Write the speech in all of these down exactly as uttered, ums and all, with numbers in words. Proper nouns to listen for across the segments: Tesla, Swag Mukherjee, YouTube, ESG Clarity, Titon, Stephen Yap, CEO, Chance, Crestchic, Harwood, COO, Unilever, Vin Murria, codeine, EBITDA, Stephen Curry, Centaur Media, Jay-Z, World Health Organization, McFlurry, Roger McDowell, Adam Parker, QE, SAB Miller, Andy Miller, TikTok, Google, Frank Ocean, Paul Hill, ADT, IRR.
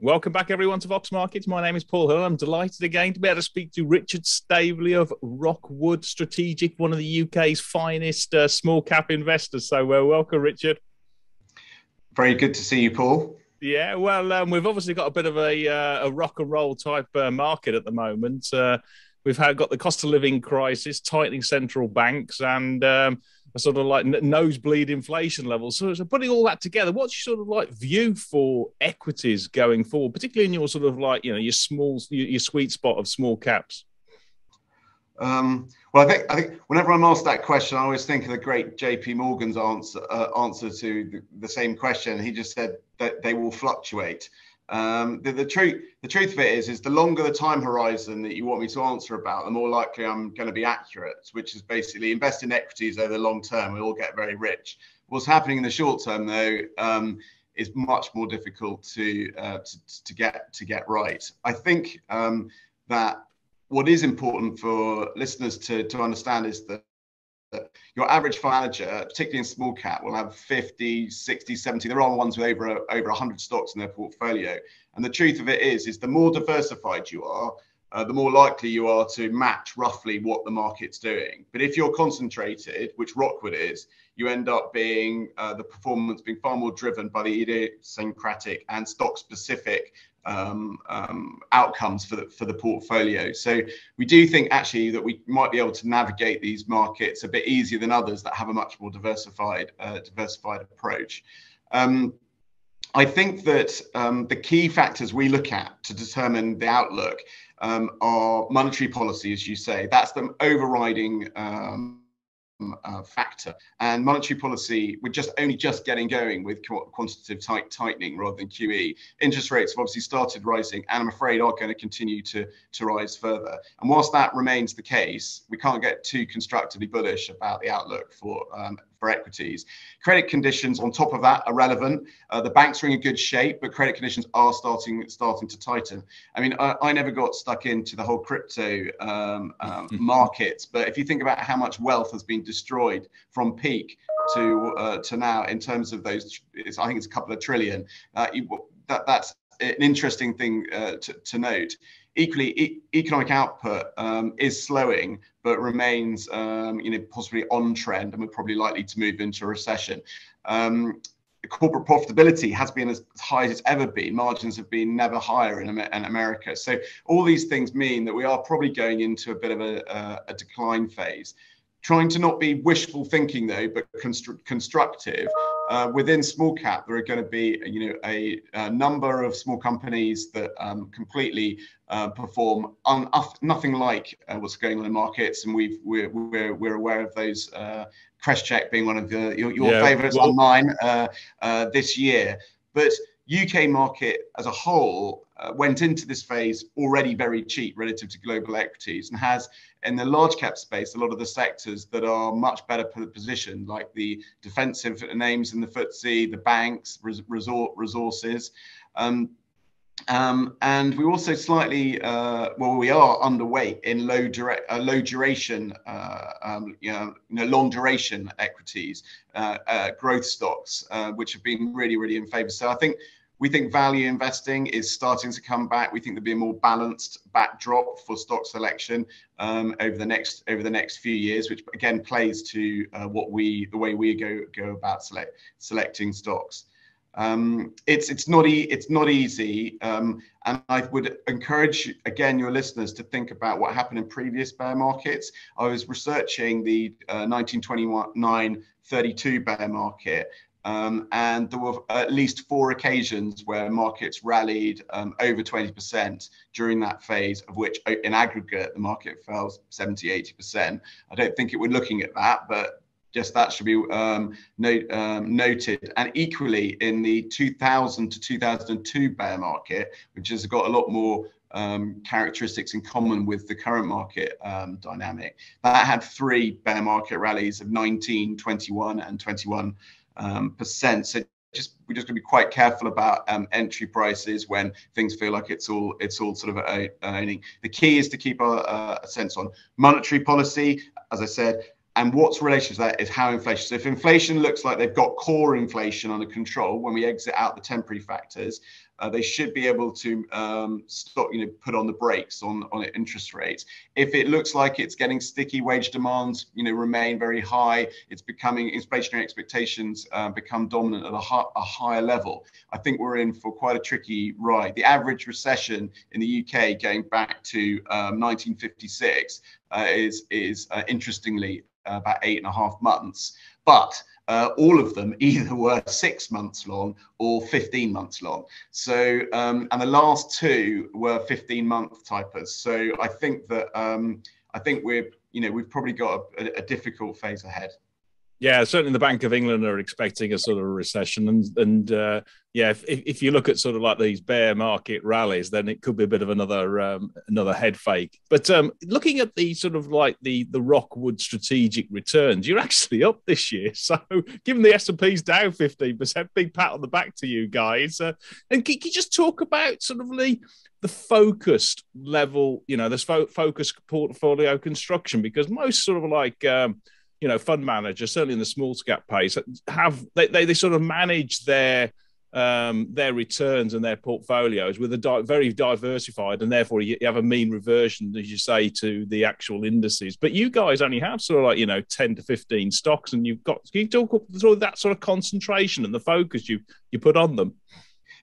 Welcome back, everyone, to Vox Markets. My name is Paul Hill. I'm delighted again to be able to speak to Richard Staveley of Rockwood Strategic, one of the U K's finest uh, small-cap investors. So uh, welcome, Richard. Very good to see you, Paul. Yeah, well, um, we've obviously got a bit of a, uh, a rock and roll type uh, market at the moment. Uh, we've had, got the cost of living crisis, tightening central banks, and um, a sort of like nosebleed inflation level. So, so putting all that together, what's your sort of like view for equities going forward, particularly in your sort of like, you know, your small, your sweet spot of small caps? Um, well, I think I think whenever I'm asked that question, I always think of the great J P Morgan's answer uh, answer to the, the same question. He just said that they will fluctuate. Um, the, the truth the truth of it is, is the longer the time horizon that you want me to answer about, the more likely I'm going to be accurate, which is basically invest in equities over the long term. We all get very rich. What's happening in the short term, though, um, is much more difficult to, uh, to to get to get right. I think um, that what is important for listeners to to understand is that your average fund manager, particularly in small cap, will have fifty, sixty, seventy. There are ones with over over one hundred stocks in their portfolio. And the truth of it is, is the more diversified you are, uh, the more likely you are to match roughly what the market's doing. But if you're concentrated, which Rockwood is, you end up being uh, the performance being far more driven by the idiosyncratic and stock-specific um, um, outcomes for the, for the portfolio. So we do think actually that we might be able to navigate these markets a bit easier than others that have a much more diversified uh, diversified approach. Um, I think that um, the key factors we look at to determine the outlook um, are monetary policy, as you say. That's the overriding Um, Uh, factor, and monetary policy, we're just only just getting going with qu quantitative tight tightening rather than Q E. Interest rates have obviously started rising, and I'm afraid are going to continue to to rise further. And whilst that remains the case, we can't get too constructively bullish about the outlook for um, for equities. Credit conditions on top of that are relevant. Uh, the banks are in good shape, but credit conditions are starting starting to tighten. I mean, I, I never got stuck into the whole crypto um, um, markets, but if you think about how much wealth has been destroyed from peak to uh, to now in terms of those, it's, I think it's a couple of trillion. Uh, you, that that's an interesting thing uh, to, to note. Equally, e economic output um, is slowing, but remains um, you know possibly on trend, and we're probably likely to move into a recession. Um, Corporate profitability has been as high as it's ever been. Margins have been never higher in, in America. So all these things mean that we are probably going into a bit of a, a, a decline phase. Trying to not be wishful thinking, though, but constru constructive. Uh, within small cap, there are going to be, you know, a, a number of small companies that um, completely uh, perform un nothing like uh, what's going on in markets, and we've we're we're, we're aware of those. Uh, Crestchic being one of the, your, your yeah, favourites well, online uh, uh, this year, but U K market as a whole uh, went into this phase already very cheap relative to global equities, and has in the large cap space a lot of the sectors that are much better positioned, like the defensive names in the F T S E, the banks, res resort resources. Um, Um, and we also slightly, uh, well, we are underweight in low, dura uh, low duration, uh, um, you know, you know, long duration equities, uh, uh, growth stocks, uh, which have been really, really in favour. So I think we think value investing is starting to come back. We think there'll be a more balanced backdrop for stock selection um, over the next over the next few years, which again plays to uh, what we the way we go go about select selecting stocks. Um, it's it's not e it's not easy, um, and I would encourage again your listeners to think about what happened in previous bear markets. I was researching the uh, nineteen twenty-nine thirty-two bear market, um, and there were at least four occasions where markets rallied um, over twenty percent during that phase, of which in aggregate the market fell seventy, eighty percent. I don't think it we're looking at that, but just that should be um, note, um, noted. And equally, in the two thousand to two thousand two bear market, which has got a lot more um, characteristics in common with the current market um, dynamic, that had three bear market rallies of nineteen, twenty-one and twenty-one percent. Um, so just, we're just going to be quite careful about um, entry prices when things feel like it's all it's all sort of owning. The key is to keep a, a sense on monetary policy, as I said, And what's related to that is how inflation. So if inflation looks like they've got core inflation under control when we exit out the temporary factors, uh, they should be able to um, stop, you know, put on the brakes on, on interest rates. If it looks like it's getting sticky, wage demands, you know, remain very high, it's becoming inflationary expectations uh, become dominant at a, high, a higher level. I think we're in for quite a tricky ride. The average recession in the U K going back to um, nineteen fifty-six uh, is, is uh, interestingly, Uh, about eight and a half months, but uh, all of them either were six months long or fifteen months long. So, um, and the last two were fifteen month typers. So I think that, um, I think we're, you know, we've probably got a, a difficult phase ahead. Yeah, certainly the Bank of England are expecting a sort of a recession. And, and uh, yeah, if, if you look at sort of like these bear market rallies, then it could be a bit of another um, another head fake. But um, looking at the sort of like the, the Rockwood strategic returns, you're actually up this year. So given the S and P's down fifteen percent, big pat on the back to you guys. Uh, and can, can you just talk about sort of the... the focused level, you know, this fo- focused portfolio construction? Because most sort of like... Um, you know, fund managers, certainly in the small cap pace, have they, they, they sort of manage their um, their returns and their portfolios with a di- very diversified, and therefore you have a mean reversion, as you say, to the actual indices. But you guys only have sort of like, you know, ten to fifteen stocks, and you've got, can you talk through that sort of concentration and the focus you you put on them?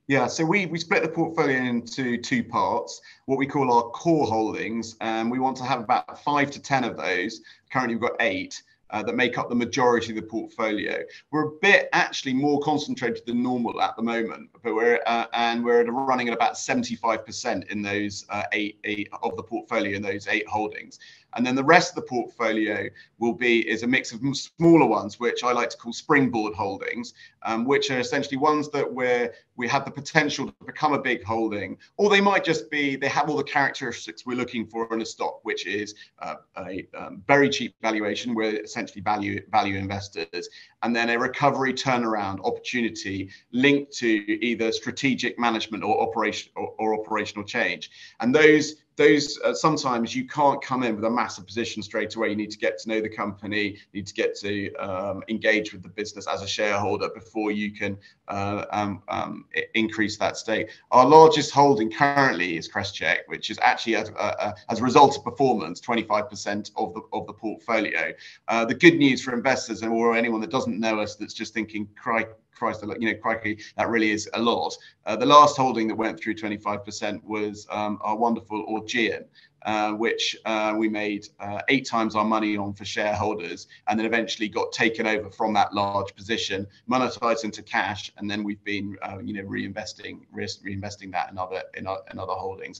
Yeah, so we, we split the portfolio into two parts, what we call our core holdings, and we want to have about five to ten of those. Currently we've got eight. Uh, that make up the majority of the portfolio. We're a bit actually more concentrated than normal at the moment, but we're uh, and we're running at about seventy-five percent in those uh, eight, eight of the portfolio in those eight holdings. And then the rest of the portfolio will be is a mix of smaller ones, which I like to call springboard holdings, um, which are essentially ones that where we have the potential to become a big holding, or they might just be, they have all the characteristics we're looking for in a stock, which is uh, a um, very cheap valuation, where essentially value value investors, and then a recovery turnaround opportunity linked to either strategic management or operation or, or operational change. And those Those uh, sometimes you can't come in with a massive position straight away. You need to get to know the company, you need to get to um, engage with the business as a shareholder before you can uh, um, um, increase that stake. Our largest holding currently is Crestchic, which is actually, as, uh, uh, as a result of performance, twenty-five percent of the of the portfolio. Uh, the good news for investors or anyone that doesn't know us that's just thinking, "Cry." Christ, you know, crikey, that really is a lot." Uh, the last holding that went through twenty-five percent was um, our wonderful Augean, uh, which uh, we made uh, eight times our money on for shareholders, and then eventually got taken over from that large position, monetized into cash, and then we've been, uh, you know, reinvesting, re- reinvesting that in other in, our, in other holdings.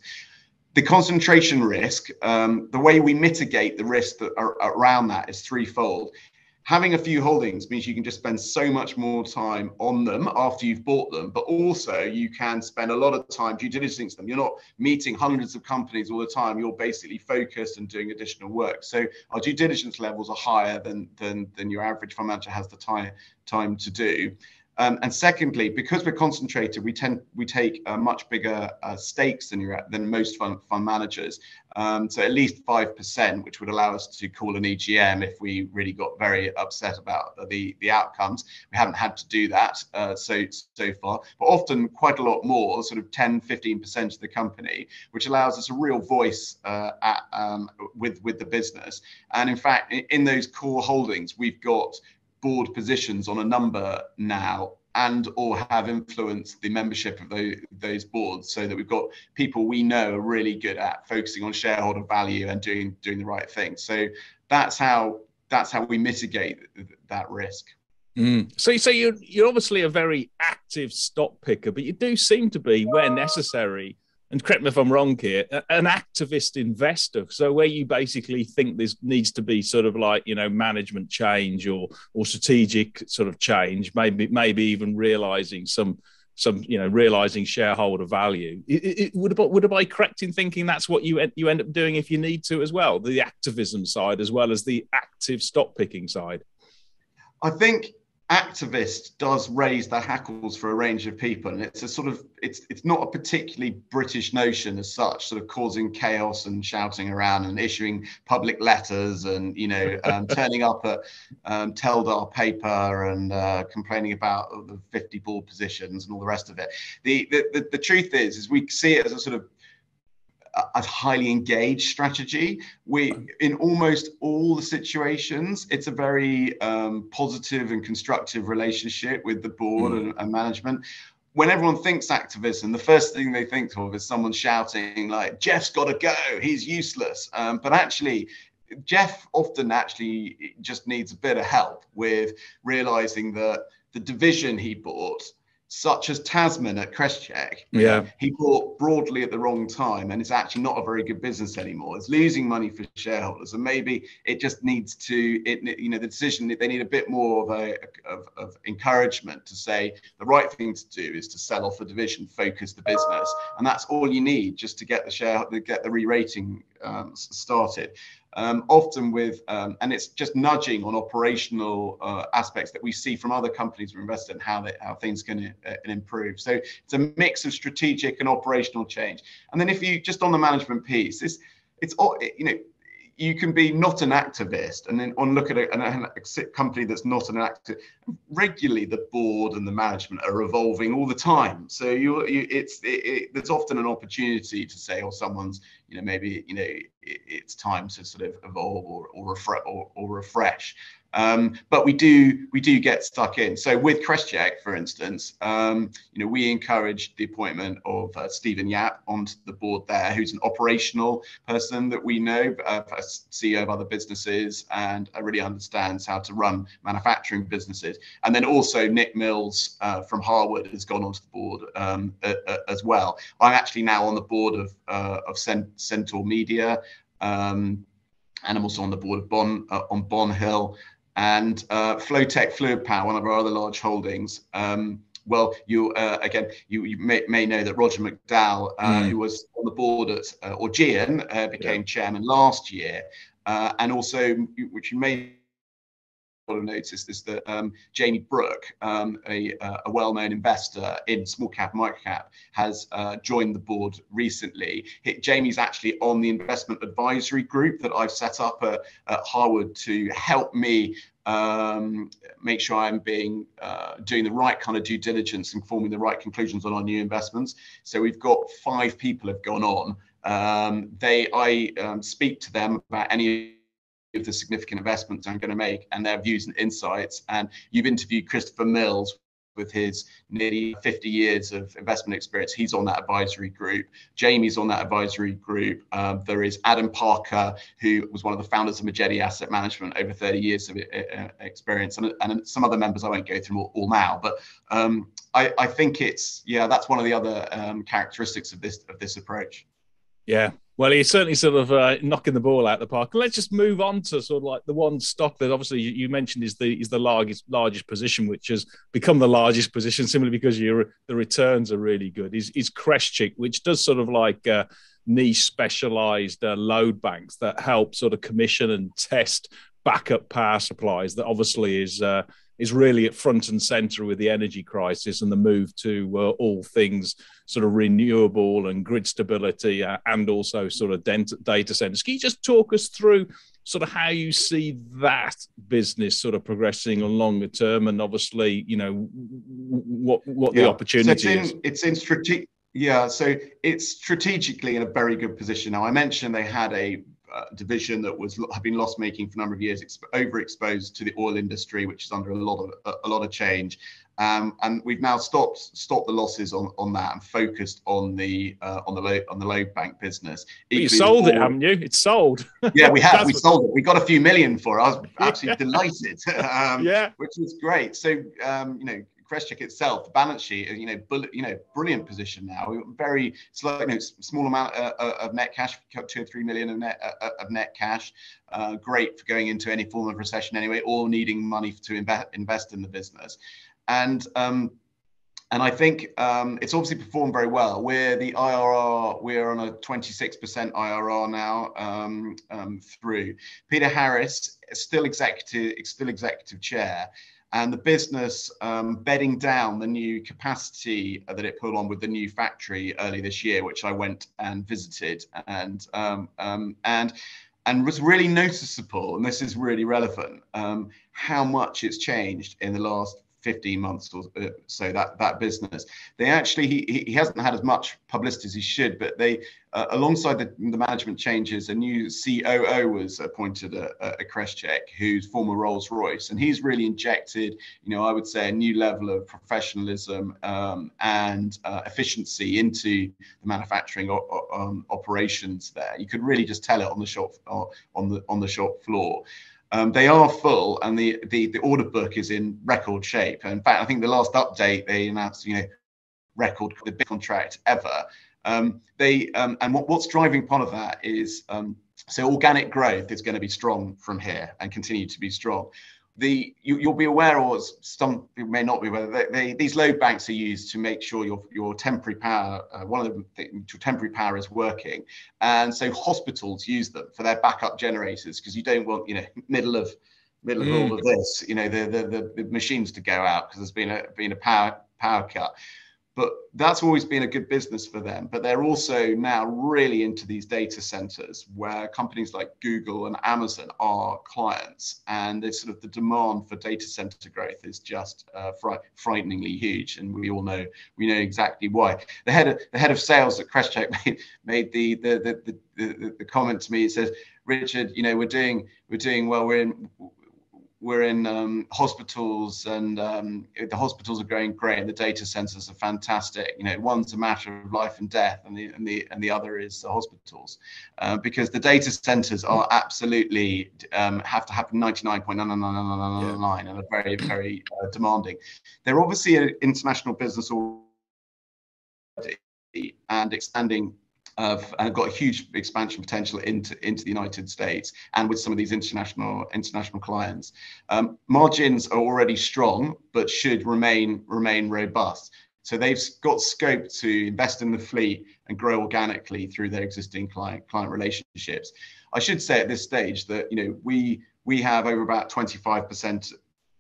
The concentration risk, um, the way we mitigate the risk that are around that is threefold. Having a few holdings means you can just spend so much more time on them after you've bought them, but also you can spend a lot of time due diligencing them. You're not meeting hundreds of companies all the time. You're basically focused and doing additional work. So our due diligence levels are higher than than, than your average fund manager has the time time to do. Um, and secondly, because we're concentrated, we tend we take uh, much bigger uh, stakes than you're at, than most fund fund managers. Um, so at least five percent, which would allow us to call an E G M if we really got very upset about the the outcomes. We haven't had to do that uh, so so far, but often quite a lot more, sort of ten, fifteen percent of the company, which allows us a real voice uh, at, um, with with the business. And in fact, in, in those core holdings, we've got board positions on a number now, and or have influenced the membership of those, those boards, so that we've got people we know are really good at focusing on shareholder value and doing doing the right thing. So that's how that's how we mitigate that risk. Mm. So, so you're you're obviously a very active stock picker, but you do seem to be, where necessary, and correct me if I'm wrong here, an activist investor. So where you basically think this needs to be sort of like, you know, management change or or strategic sort of change, maybe maybe even realising some, some you know, realising shareholder value. It, it, would, would am I correct in thinking that's what you, you end up doing if you need to as well, the activism side as well as the active stock picking side? I think... activist does raise the hackles for a range of people, and it's a sort of it's it's not a particularly British notion as such, sort of causing chaos and shouting around and issuing public letters and you know um, turning up at um, Teldar paper and uh, complaining about the fifty ball positions and all the rest of it. The the the, the truth is is we see it as a sort of a highly engaged strategy. We, in almost all the situations, it's a very um, positive and constructive relationship with the board mm. and, and management. When everyone thinks activism, the first thing they think of is someone shouting like, Jeff's got to go, he's useless. Um, but actually, Jeff often actually just needs a bit of help with realizing that the division he bought, such as Tasman at Crestchic, yeah, he bought broadly at the wrong time, and it's actually not a very good business anymore. It's losing money for shareholders, and maybe it just needs to, it, you know, the decision that they need a bit more of a of, of encouragement to say the right thing to do is to sell off a division, focus the business, and that's all you need just to get the share, to get the re-rating um, started. Um, often with, um, and it's just nudging on operational uh, aspects that we see from other companies we're invested in, how, they, how things can uh, improve. So it's a mix of strategic and operational change. And then if you, just on the management piece, it's, it's you know, you can be not an activist and then on look at a, an, a company that's not an activist. Regularly, the board and the management are evolving all the time. So you, you it's, it, it, there's often an opportunity to say, or someone's, you know, maybe, you know, it, it's time to sort of evolve or, or, refre or, or refresh. Um, but we do, we do get stuck in. So with Crestchic, for instance, um, you know, we encouraged the appointment of uh, Stephen Yap onto the board there, who's an operational person that we know, uh, a C E O of other businesses, and uh, really understands how to run manufacturing businesses. And then also Nick Mills uh, from Harwood has gone onto the board um, uh, uh, as well. I'm actually now on the board of uh, of Centaur Media, um, and I'm also on the board of Bon uh, on Bonhill. And uh, Flowtech Fluid Power, one of our other large holdings. Um, well, you uh, again, you, you may, may know that Roger McDowell, uh, mm. who was on the board at uh, Augean, uh, became yeah. chairman last year. Uh, and also, which you may have noticed, is that um, Jamie Brooke, um, a, a well-known investor in small cap, micro cap, has uh, joined the board recently. He, Jamie's actually on the investment advisory group that I've set up at, at Harwood to help me um, make sure I'm being uh, doing the right kind of due diligence and forming the right conclusions on our new investments. So we've got five people have gone on. Um, they, I um, speak to them about any of the significant investments I'm going to make and their views and insights. And you've interviewed Christopher Mills with his nearly fifty years of investment experience. He's on that advisory group. Jamie's on that advisory group. Um, there is Adam Parker, who was one of the founders of Majedi Asset Management, over thirty years of uh, experience, and, and some other members I won't go through all, all now. But um, I, I think it's, yeah, that's one of the other um, characteristics of this of this approach. Yeah. Well, he's certainly sort of uh, knocking the ball out of the park. Let's just move on to sort of like the one stock that obviously you mentioned is the is the largest largest position, which has become the largest position simply because you the returns are really good. Is is Crestchic, which does sort of like uh, niche specialized uh, load banks that help sort of commission and test backup power supplies. That obviously is uh, is really at front and center with the energy crisis and the move to uh, all things sort of renewable and grid stability uh, and also sort of data centers. Can you just talk us through sort of how you see that business sort of progressing on longer term and obviously, you know, what what yeah. the opportunity so it's in, is? It's in strategic, yeah, so it's strategically in a very good position. Now, I mentioned they had a Uh, division that was had been loss making for a number of years, overexposed to the oil industry, which is under a lot of a, a lot of change, um, and we've now stopped stopped the losses on on that and focused on the uh, on the load on the load bank business. But you sold it, haven't you? It's sold. Yeah, we have. we sold it. We got a few million for it. I was absolutely delighted. Um, yeah, which is great. So um, you know. Crestchic itself, the balance sheet, you know, bullet, you know, brilliant position now. Very slight, you know, small amount uh, of net cash, two or three million of net uh, of net cash. Uh, great for going into any form of recession anyway, or needing money to invest invest in the business, and um, and I think um, it's obviously performed very well. We're the I R R, we're on a twenty-six percent I R R now um, um, through Peter Harris, still executive, still executive chair. and the business um, bedding down the new capacity that it put on with the new factory early this year, which I went and visited, and um, um, and and was really noticeable. And this is really relevant, um, how much it's changed in the last fifteen months or so. That that business, they actually he, he hasn't had as much publicity as he should, but they uh, alongside the, the management changes, a new C O O was appointed at, at Crestchic, who's former Rolls-Royce, and he's really injected, you know, I would say, a new level of professionalism um, and uh, efficiency into the manufacturing o um, operations there. You could really just tell it on the shop or on the on the shop floor. Um, they are full, and the, the the order book is in record shape. And in fact, I think the last update they announced, you know, record the big contract ever. Um, they um, and what, what's driving part of that is um, so organic growth is going to be strong from here and continue to be strong. The you, you'll be aware, or some may not be aware, they, they, these load banks are used to make sure your your temporary power, uh, one of the things, your temporary power is working, and so hospitals use them for their backup generators, because you don't want, you know, middle of middle of mm. all of this, you know, the the, the machines to go out because there's been a been a power power cut. But that's always been a good business for them. But they're also now really into these data centers where companies like Google and Amazon are clients. And it's sort of the demand for data center growth is just uh, fri frighteningly huge. And we all know, we know exactly why. The head of, the head of sales at Crestchic made, made the, the, the, the, the, the comment to me. It says, Richard, you know, we're doing, we're doing well, we're in, We're in um, hospitals, and um, the hospitals are going great, and the data centers are fantastic. You know, one's a matter of life and death, and the and the and the other is the hospitals, uh, because the data centers are absolutely um, have to happen ninety-nine point nine nine nine nine nine nine, and are very very uh, demanding. They're obviously an international business already, and expanding. Uh, and got a huge expansion potential into into the United States, and with some of these international international clients, um, margins are already strong, but should remain remain robust. So they've got scope to invest in the fleet and grow organically through their existing client client relationships. I should say at this stage that, you know, we we have over about twenty-five percent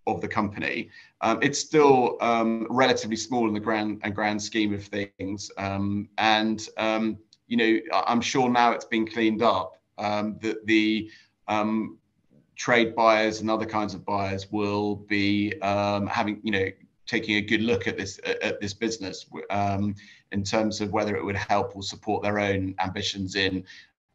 of the company. Um, it's still um, relatively small in the grand and grand scheme of things, um, and um, you know, I'm sure now it's been cleaned up, um, that the um, trade buyers and other kinds of buyers will be um, having, you know, taking a good look at this at this business um, in terms of whether it would help or support their own ambitions in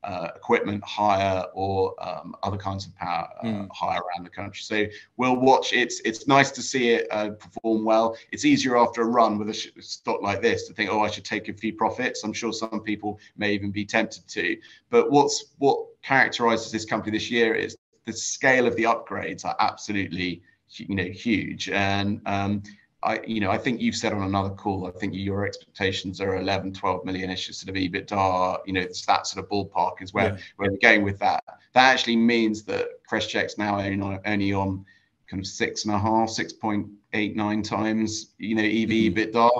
uh, equipment hire or um, other kinds of power uh, mm. hire around the country. So we'll watch. It's it's nice to see it uh, perform well. It's easier after a run with a stock like this to think, oh, I should take a few profits. I'm sure some people may even be tempted to. But what's what characterises this company this year is the scale of the upgrades are absolutely, you know, huge. And um, I, you know, I think you've said on another call, I think your expectations are eleven, twelve million-ish sort of EBITDA, you know, it's that sort of ballpark is where, yeah. where we're going with that. That actually means that Crestchic's now only on kind of six and a half, six point eight nine times, you know, E V mm-hmm. EBITDA,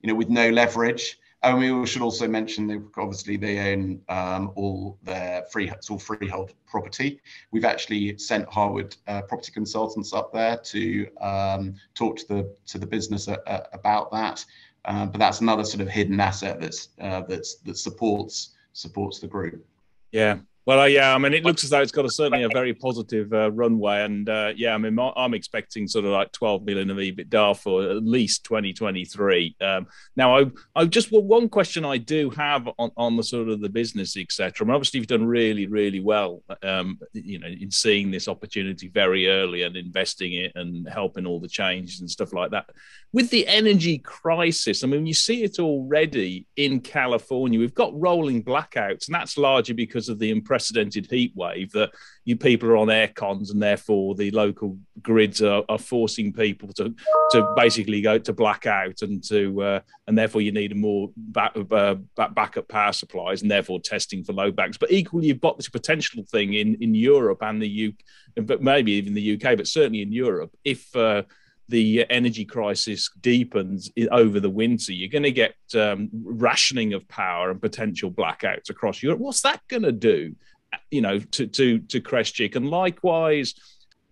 you know, with no leverage. And we should also mention that obviously they own um, all their free, it's all freehold property. We've actually sent Harwood uh, property consultants up there to um, talk to the to the business a, a, about that. Um, but that's another sort of hidden asset that's uh, that's that supports supports the group. Yeah. Well, uh, yeah. I mean, it looks as though it's got a, certainly a very positive uh, runway, and uh, yeah, I mean, I'm expecting sort of like twelve million of EBITDA for at least twenty twenty-three. Um, now, I, I just well, one question I do have on, on the sort of the business, et cetera. I mean, obviously, you've done really, really well, um, you know, in seeing this opportunity very early and investing it and helping all the changes and stuff like that. With the energy crisis, I mean, you see it already in California. We've got rolling blackouts, and that's largely because of the unprecedented heat wave, that you people are on air cons, and therefore the local grids are, are forcing people to to basically go to blackout, and to uh, and therefore you need a more back, uh, backup power supplies, and therefore testing for load banks. But equally, you've got this potential thing in in Europe and the U K, but maybe even the U K, but certainly in Europe, if uh, the energy crisis deepens over the winter, you're going to get um, rationing of power and potential blackouts across Europe. What's that going to do, you know, to to to Crestchic? And likewise,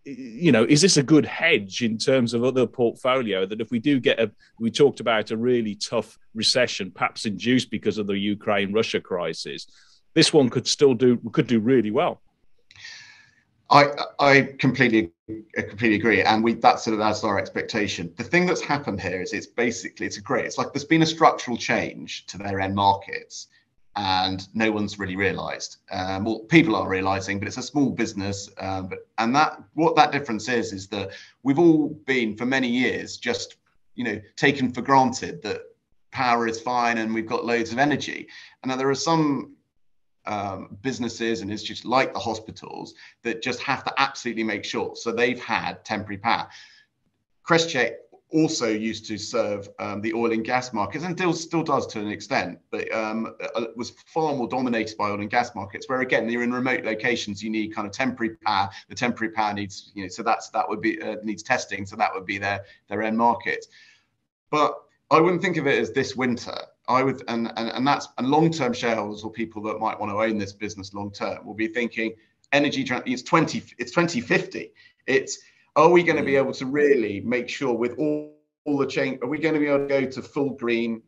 you know, is this a good hedge in terms of other portfolio that if we do get a, we talked about a really tough recession, perhaps induced because of the Ukraine-Russia crisis, this one could still do, could do really well. I, I completely, I completely agree, and we that's sort of that's our expectation. The thing that's happened here is it's basically it's a great. It's like there's been a structural change to their end markets, and no one's really realised. Um, well, people are realising, but it's a small business. Um, but and that what that difference is is that we've all been for many years just you know taken for granted that power is fine and we've got loads of energy, and now there are some. Um, businesses and institutes like the hospitals that just have to absolutely make sure. So they've had temporary power. Crestchic also used to serve um, the oil and gas markets and still, still does to an extent, but um, was far more dominated by oil and gas markets, where again, you're in remote locations, you need kind of temporary power. The temporary power needs, you know, so that's, that would be, uh, needs testing. So that would be their, their end market. But I wouldn't think of it as this winter. I would, and, and, and that's, and long-term shareholders or people that might want to own this business long-term will be thinking energy, it's twenty, it's twenty fifty. It's, are we going to be able to really make sure with all, all the change, are we going to be able to go to full green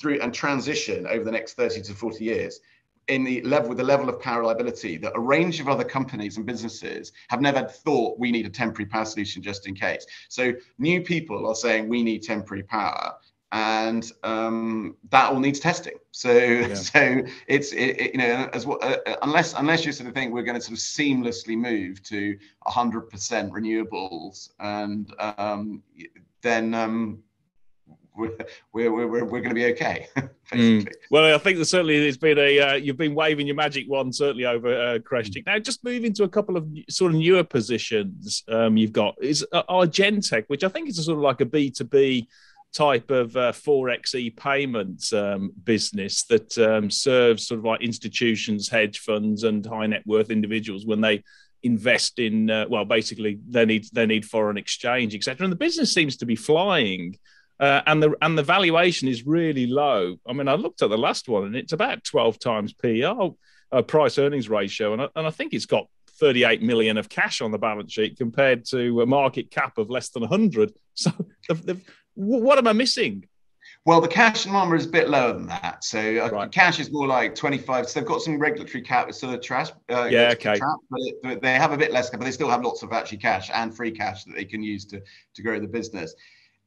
through and transition over the next thirty to forty years in the level with the level of power reliability that a range of other companies and businesses have never thought we need a temporary power solution just in case. So new people are saying we need temporary power. And um, that all needs testing. So, yeah. so it's it, it, you know, as well, uh, unless unless you sort of think we're going to sort of seamlessly move to one hundred percent renewables, and um, then um, we're we're we're, we're going to be okay. Basically. Mm. Well, I think that certainly there's been a uh, you've been waving your magic wand certainly over uh, Crestchic. Mm. Now, just moving to a couple of sort of newer positions, um, you've got is uh, Argentex, which I think is a sort of like a B two B. Type of uh, forex payments um, business that um, serves sort of like institutions, hedge funds, and high net worth individuals when they invest in. Uh, well, basically, they need they need foreign exchange, et cetera. And the business seems to be flying, uh, and the and the valuation is really low. I mean, I looked at the last one, and it's about twelve times P E R, uh, price earnings ratio, and I, and I think it's got thirty-eight million of cash on the balance sheet compared to a market cap of less than one hundred. So they've, they've, what am I missing? Well, the cash number is a bit lower than that. So uh, right. Cash is more like twenty-five. So they've got some regulatory cap, so the trash. Uh, yeah, okay. Trap, but it, but they have a bit less, but they still have lots of actually cash and free cash that they can use to to grow the business.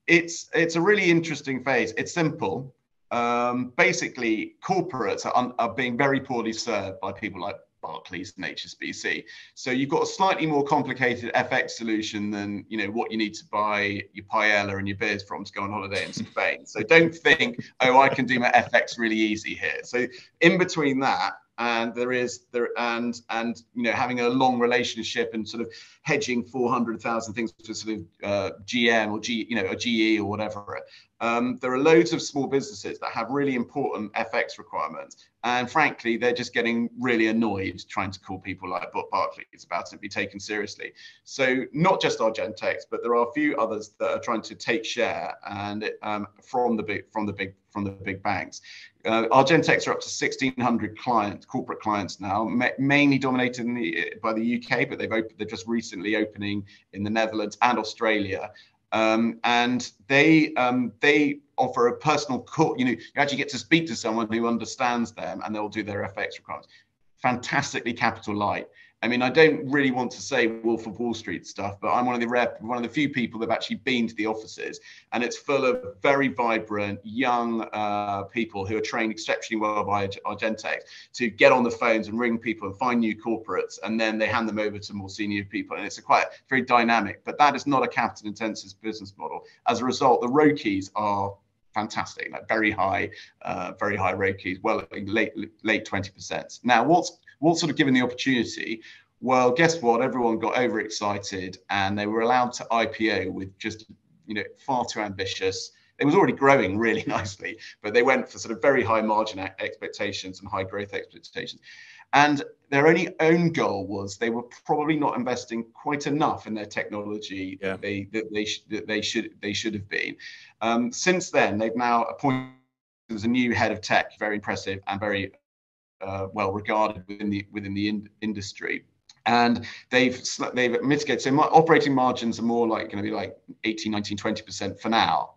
It's it's a really interesting phase. It's simple. Um, basically, corporates are, are being very poorly served by people like Barclays and H S B C. So you've got a slightly more complicated F X solution than, you know, what you need to buy your paella and your beers from to go on holiday in Spain. So don't think, oh, I can do my F X really easy here. So in between that and there is there and and you know having a long relationship and sort of hedging four hundred thousand things to sort of uh, G M or G you know a G E or whatever. Um, there are loads of small businesses that have really important F X requirements, and frankly, they're just getting really annoyed trying to call people like Barclays about it, be taken seriously. So not just Argentex, but there are a few others that are trying to take share and um, from the big from the big from the big banks. Uh, Argentex are up to sixteen hundred clients, corporate clients now, ma mainly dominated in the, by the U K, but they've opened, they're just recently opening in the Netherlands and Australia. Um, and they um, they offer a personal call. You know, you actually get to speak to someone who understands them, and they'll do their F X requirements. Fantastically capital light. I mean, I don't really want to say Wolf of Wall Street stuff, but I'm one of the rare, one of the few people that have actually been to the offices, and it's full of very vibrant young uh, people who are trained exceptionally well by Argentex to get on the phones and ring people and find new corporates, and then they hand them over to more senior people, and it's a quite very dynamic. But that is not a capital-intensive business model. As a result, the R O Cs are fantastic, like very high, uh, very high R O Cs, well late late twenty percent. Now, what's What sort of given the opportunity? Well, guess what? Everyone got overexcited and they were allowed to I P O with just, you know, far too ambitious. It was already growing really nicely, but they went for sort of very high margin expectations and high growth expectations. And their only own goal was they were probably not investing quite enough in their technology yeah. that they that they sh that they should they should have been. Um, since then, they've now appointed as a new head of tech, very impressive and very. Uh, well regarded within the within the in industry, And they've they've mitigated. So my operating margins are more like going to be like eighteen, nineteen, twenty percent for now.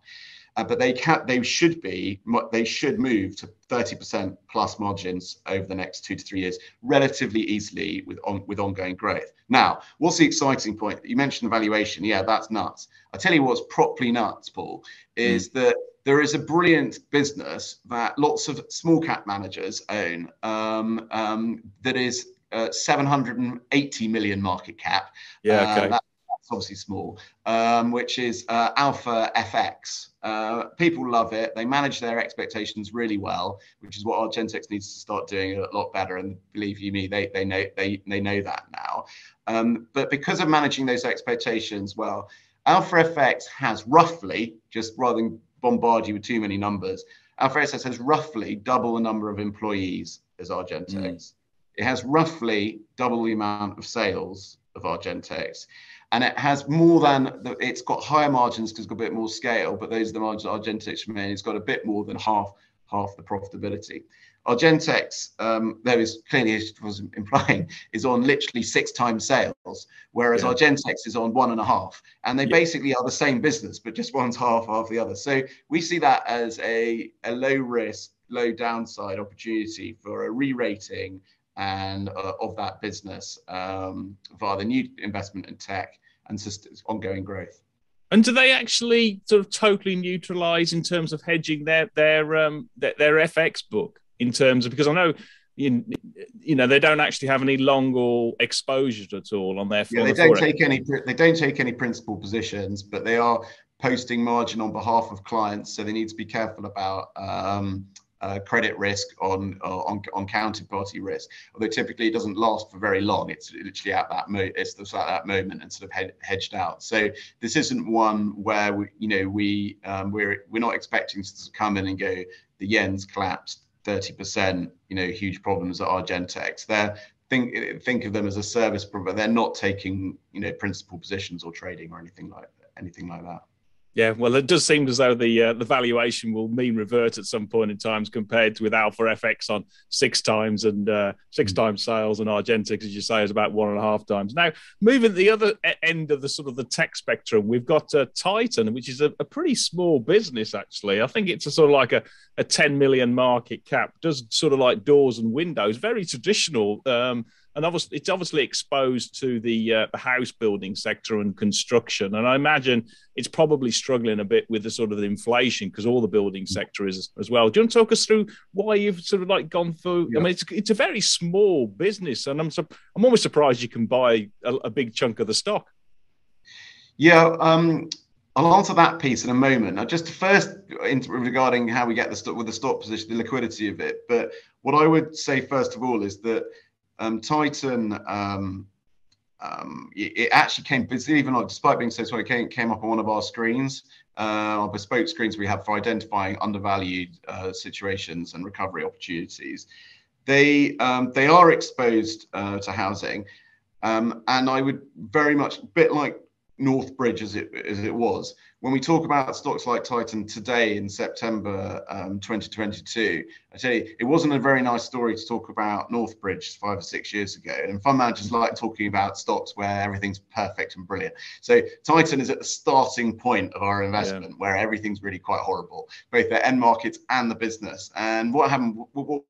Uh, but they can, they should be, they should move to thirty percent plus margins over the next two to three years relatively easily with on, with ongoing growth. Now, what's the exciting point? You mentioned the valuation. Yeah, that's nuts. I tell you what's properly nuts, Paul, is mm. that there is a brilliant business that lots of small cap managers own um, um, that is uh, seven hundred eighty million market cap. Yeah, okay. Uh, that, that's obviously small, um, which is uh, AlphaFX. Uh, people love it. They manage their expectations really well, which is what Argentex needs to start doing a lot better. And believe you me, they they know they they know that now. Um, but because of managing those expectations, well, AlphaFX has roughly, just rather than bombard you with too many numbers, AlphaFX has roughly double the number of employees as Argentex. Mm. It has roughly double the amount of sales of Argentex. And it has more than, the, it's got higher margins because it's got a bit more scale, but those are the margins Argentex remain. It's got a bit more than half half the profitability. Argentex, um, there is clearly, as it was implying, is on literally six times sales, whereas yeah. Argentex is on one and a half. And they yeah. basically are the same business, but just one's half, half the other. So we see that as a, a low risk, low downside opportunity for a re-rating and uh, of that business um, via the new investment in tech and systems, ongoing growth. And do they actually sort of totally neutralise in terms of hedging their their um, their, their F X book in terms of, because I know you, you know they don't actually have any long or exposure at all on their. Yeah, they don't take any. They don't take any principal positions, but they are posting margin on behalf of clients, so they need to be careful about. Um, Uh, credit risk on, uh, on on counterparty risk, although typically it doesn't last for very long. It's literally at that mo- it's at that moment and sort of hed- hedged out. So this isn't one where we, you know, we um, we're we're not expecting to come in and go the yen's collapsed thirty percent. You know, huge problems at Argentex. They're think think of them as a service provider. They're not taking you know principal positions or trading or anything like anything like that. Yeah, well, it does seem as though the uh, the valuation will mean revert at some point in time compared to with AlphaFX on six times and uh, six times sales, and Argentex, as you say, is about one and a half times. Now, moving to the other end of the sort of the tech spectrum, we've got uh, Titon, which is a, a pretty small business, actually. I think it's a sort of like a, a ten million market cap, does sort of like doors and windows, very traditional. Um, And obviously, it's obviously exposed to the uh, the house building sector and construction. And I imagine it's probably struggling a bit with the sort of the inflation because all the building sector is as well. Do you want to talk us through why you've sort of like gone through? Yeah. I mean, it's it's a very small business, and I'm su- I'm almost surprised you can buy a, a big chunk of the stock. Yeah. Um... I'll answer that piece in a moment. Now, just first, in, regarding how we get the stock with the stock position, the liquidity of it. But what I would say first of all is that um, Titon, um, um, it, it actually came, even despite being so small, it came, came up on one of our screens, uh, our bespoke screens we have for identifying undervalued uh, situations and recovery opportunities. They um, they are exposed uh, to housing, um, and I would very much a bit like Northbridge as it as it was. When we talk about stocks like Titon today in September um, twenty twenty-two, I tell you, it wasn't a very nice story to talk about Northbridge five or six years ago. And fund managers like talking about stocks where everything's perfect and brilliant. So Titon is at the starting point of our investment yeah. where everything's really quite horrible, both the end markets and the business. And what happened? What, what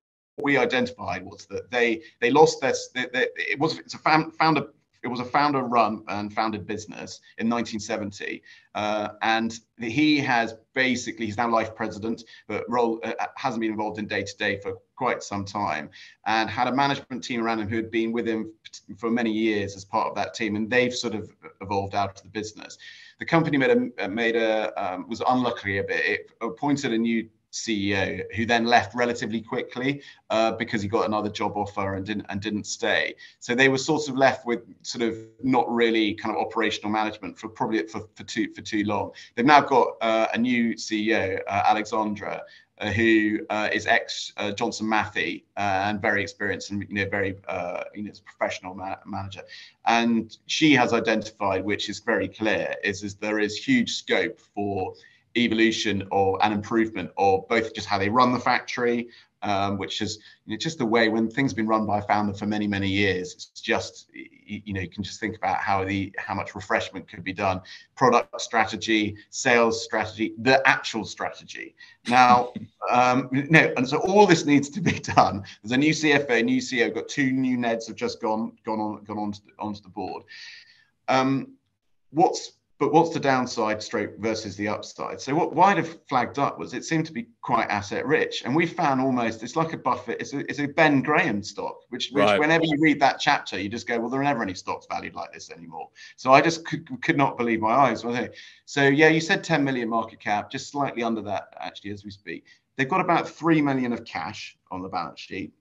we identified was that they they lost their. They, they, it was it's a fam, founder. It was a founder-run and founded business in nineteen seventy, uh, and he has basically, he's now life president, but role uh, hasn't been involved in day-to-day for quite some time, and had a management team around him who had been with him for many years as part of that team, and they've sort of evolved out of the business. The company made a, made a um, was unlucky a bit. It appointed a new C E O who then left relatively quickly uh, because he got another job offer and didn't and didn't stay. So they were sort of left with sort of not really kind of operational management for probably for, for too for too long. They've now got uh, a new C E O, uh, Alexandra, uh, who uh, is ex uh, Johnson Matthey uh, and very experienced and you know very uh, you know professional ma- manager. And she has identified, which is very clear, is is there is huge scope for evolution or an improvement of both just how they run the factory um, which is, you know, just the way when things have been run by a founder for many, many years, it's just, you know, you can just think about how the how much refreshment could be done. Product strategy, sales strategy, the actual strategy. Now, um, no, and so all this needs to be done. There's a new C F O, new C E O, got two new N E Ds have just gone gone on gone onto the, onto the board. Um, what's But what's the downside stroke versus the upside? So what I'd have flagged up was it seemed to be quite asset rich. And we found almost, it's like a Buffett, it's a, it's a Ben Graham stock, which, which right. whenever you read that chapter, you just go, well, there are never any stocks valued like this anymore. So I just could, could not believe my eyes. So yeah, you said ten million market cap, just slightly under that actually as we speak. They've got about three million of cash on the balance sheet.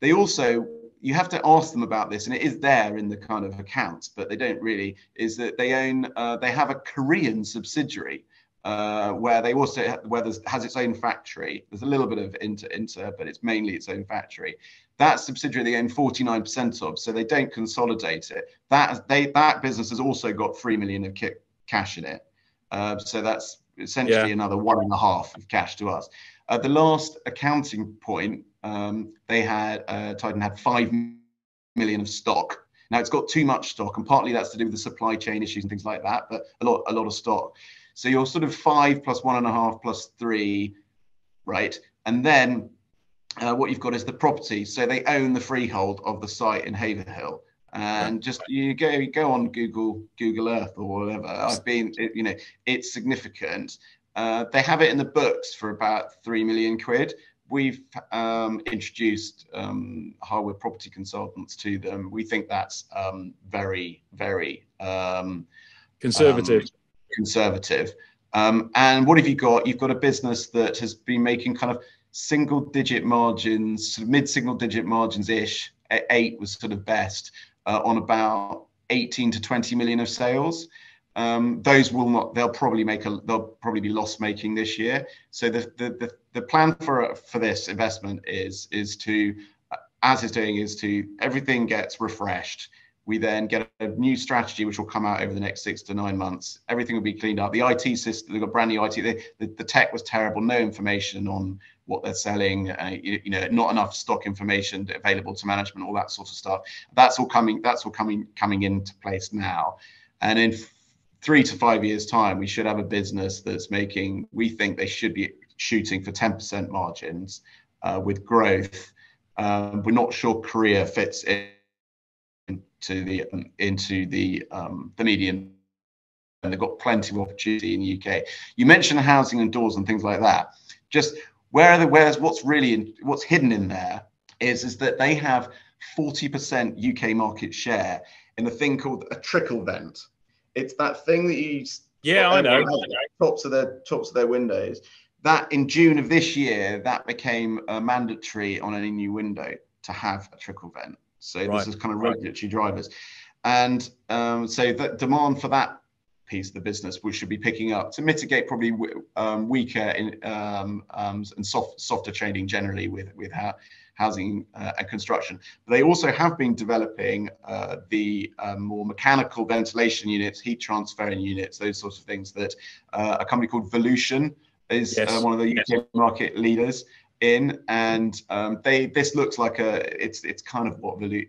They also, you have to ask them about this, and it is there in the kind of accounts, but they don't really, is that they own, uh, they have a Korean subsidiary uh, where they also, ha where there's, has its own factory. There's a little bit of inter, inter, but it's mainly its own factory. That subsidiary they own forty-nine percent of, so they don't consolidate it. That, they, that business has also got three million of kick, cash in it. Uh, so that's essentially yeah. another one and a half of cash to us. At uh, the last accounting point, Um, they had, uh, Titon had five million of stock. Now it's got too much stock, and partly that's to do with the supply chain issues and things like that, but a lot, a lot of stock. So you're sort of five plus one and a half plus three, right? And then uh, what you've got is the property. So they own the freehold of the site in Haverhill. And just you go you go on Google, Google Earth or whatever. I've been, it, you know, it's significant. Uh, they have it in the books for about three million quid. We've um, introduced um, Harwood property consultants to them. We think that's um, very, very um, conservative. Um, conservative. Um, and what have you got? You've got a business that has been making kind of single-digit margins, sort of mid-single-digit margins-ish. Eight was sort of best uh, on about eighteen to twenty million of sales. Um, those will not. They'll probably make a. They'll probably be loss making this year. So the the the, the plan for for this investment is is to, uh, as it's doing, is to everything gets refreshed. We then get a new strategy which will come out over the next six to nine months. Everything will be cleaned up. The I T system, they've got brand new I T. They, the, the tech was terrible. No information on what they're selling. Uh, you, you know, not enough stock information available to management. All that sort of stuff. That's all coming. That's all coming coming into place now, and in three to five years time, we should have a business that's making, we think they should be shooting for ten percent margins uh, with growth. Um, we're not sure Korea fits in to the, um, into the, um, the median, and they've got plenty of opportunity in the U K. You mentioned housing and doors and things like that. Just where are the, where's what's really, in, what's hidden in there is, is that they have forty percent U K market share in a thing called a trickle vent. It's that thing that you yeah I know tops of their tops of their windows. That in June of this year, that became uh, mandatory on any new window to have a trickle vent. So right. this is kind of regulatory right. drivers, and um, so the demand for that piece of the business we should be picking up to mitigate probably um, weaker in, um, um, and soft, softer trading generally with with how. housing uh, and construction. But they also have been developing uh, the uh, more mechanical ventilation units, heat transferring units, those sorts of things that uh, a company called Volution is yes. uh, one of the U K yes. market leaders in. And um, they this looks like a, it's it's kind of what Volu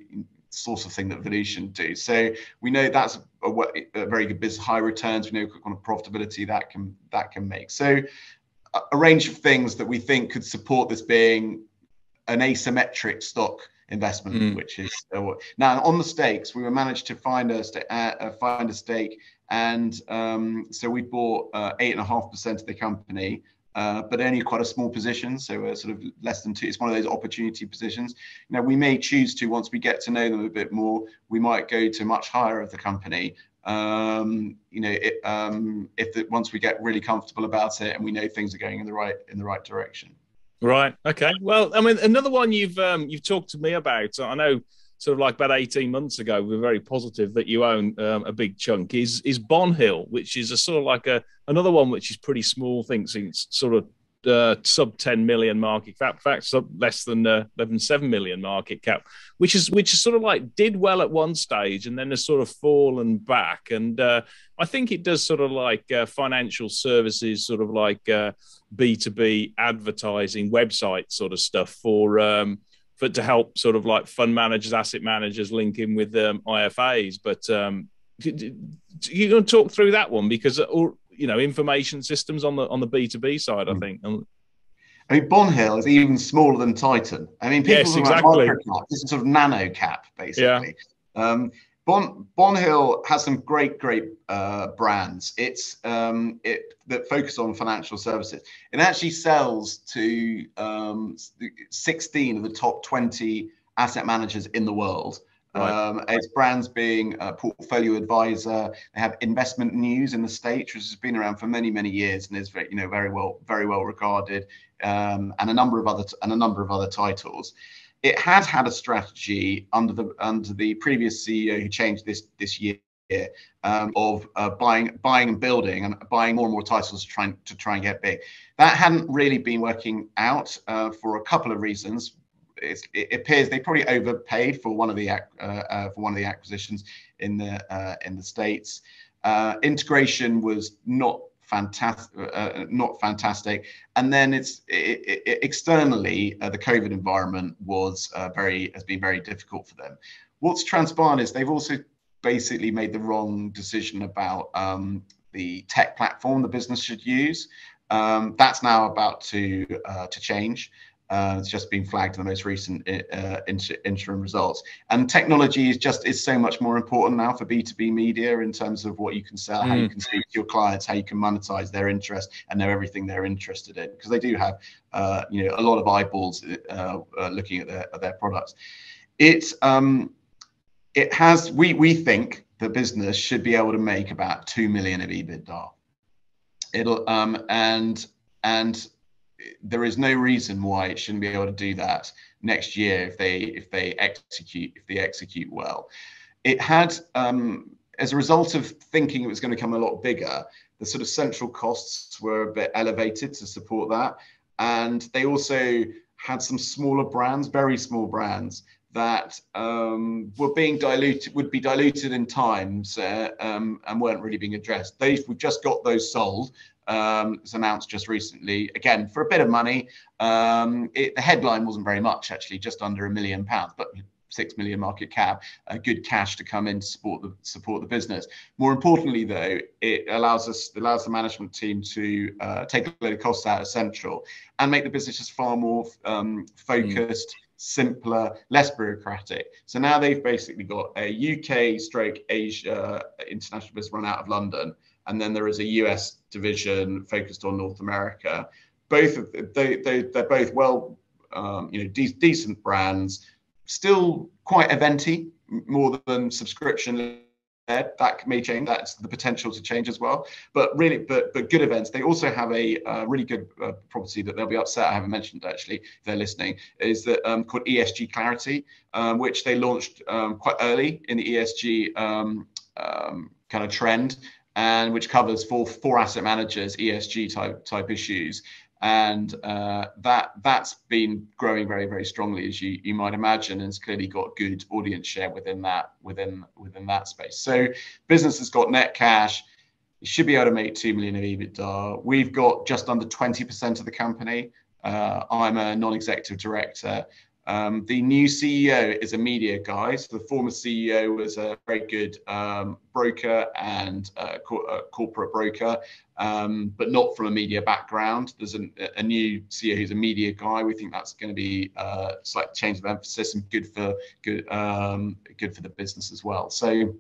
sort of thing that Volution do. So we know that's a, a very good business, high returns, we know kind of profitability that can, that can make. So a, a range of things that we think could support this being an asymmetric stock investment, mm. which is uh, now on the stakes. We were managed to find a sta uh, find a stake, and um, so we bought uh, eight and a half percent of the company, uh, but only quite a small position. So we're sort of less than two. It's one of those opportunity positions. Now we may choose to, once we get to know them a bit more, we might go to much higher of the company. Um, you know, it, um, if the, once we get really comfortable about it and we know things are going in the right in the right direction. Right. Okay. Well, I mean, another one you've um, you've talked to me about. I know, sort of like about eighteen months ago, we were very positive that you own um, a big chunk. Is is Bonhill, which is a sort of like a another one which is pretty small thing, since sort of uh, sub ten million market cap, in fact, sub less than uh, eleven point seven million market cap, which is which is sort of like did well at one stage and then has sort of fallen back. And uh, I think it does sort of like uh, financial services, sort of like uh, B two B advertising website sort of stuff for um, for to help sort of like fund managers, asset managers link in with um, I F As. But um, you're going to talk through that one because or, you know, information systems on the on the B two B side, I think. I mean, Bonhill is even smaller than Titon. I mean, people yes, exactly. This is sort of nano cap, basically. Yeah. Um, Bon Bonhill has some great, great uh, brands. It's um, it that focus on financial services. It actually sells to um, sixteen of the top twenty asset managers in the world. Right. Um, its brands being uh, Portfolio Advisor. They have Investment News in the States, which has been around for many, many years and is very, you know, very well, very well regarded, um, and a number of other and a number of other titles. It has had a strategy under the under the previous C E O who changed this this year um, of uh, buying, buying and building, and buying more and more titles to try and, to try and get big. That hadn't really been working out uh, for a couple of reasons. It's, it appears they probably overpaid for one of the uh, uh, for one of the acquisitions in the uh, in the States. Uh, integration was not fantastic, uh, not fantastic, and then it's it, it, externally uh, the COVID environment was uh, very has been very difficult for them. What's transpired is they've also basically made the wrong decision about um, the tech platform the business should use. Um, that's now about to uh, to change. Uh, it's just been flagged in the most recent uh, inter interim results. And technology is just is so much more important now for B two B media in terms of what you can sell, mm. how you can speak to your clients, how you can monetize their interest and know everything they're interested in, because they do have uh, you know, a lot of eyeballs uh, uh, looking at their, at their products. It, um, it has, we, we think the business should be able to make about two million of EBITDA. It'll, um, and, and, there is no reason why it shouldn't be able to do that next year if they if they execute if they execute well. It had um, as a result of thinking it was going to become a lot bigger, the sort of central costs were a bit elevated to support that, and they also had some smaller brands, very small brands that um, were being diluted, would be diluted in times uh, um, and weren't really being addressed. They we've just got those sold. Um, it's announced just recently, again, for a bit of money. Um, it, the headline wasn't very much, actually, just under a million pounds, but six million market cap, uh, good cash to come in to support the, support the business. More importantly, though, it allows us, allows the management team to uh, take a load of costs out of central and make the business just far more um, focused, mm. simpler, less bureaucratic. So now they've basically got a U K stroke Asia international business run out of London. And then there is a U S division focused on North America. Both of they, they they're both well, um, you know, de decent brands, still quite eventy, more than subscription led. That may change. That's the potential to change as well. But really, but but good events. They also have a uh, really good uh, property that they'll be upset I haven't mentioned actually. If they're listening, is that um, called E S G Clarity, um, which they launched um, quite early in the E S G um, um, kind of trend. And which covers for for asset managers E S G type type issues, and uh, that that's been growing very very strongly, as you you might imagine, and it's clearly got good audience share within that within within that space. So business has got net cash. It should be able to make two million of EBITDA. We've got just under twenty percent of the company. Uh, I'm a non-executive director. Um, the new C E O is a media guy. So the former C E O was a very good um, broker and uh, co uh, corporate broker, um, but not from a media background. There's an, a new C E O who's a media guy. We think that's going to be uh, a slight change of emphasis and good for good um, good for the business as well. So,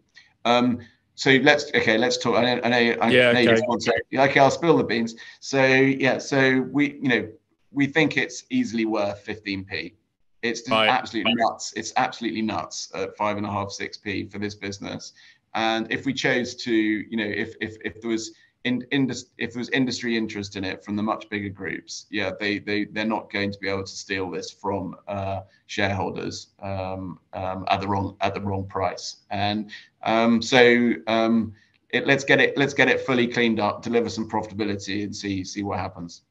um, so let's okay. Let's talk. I know. I know. I yeah, know okay. You just want to, okay. I'll spill the beans. So yeah. So we you know we think it's easily worth fifteen p. It's just Bye. absolutely Bye. nuts. It's absolutely nuts at five and a half, six p for this business. And if we chose to, you know, if if if there was in, in if there was industry interest in it from the much bigger groups, yeah, they they they're not going to be able to steal this from uh, shareholders um, um, at the wrong at the wrong price. And um, so um, it, let's get it let's get it fully cleaned up, deliver some profitability, and see see what happens.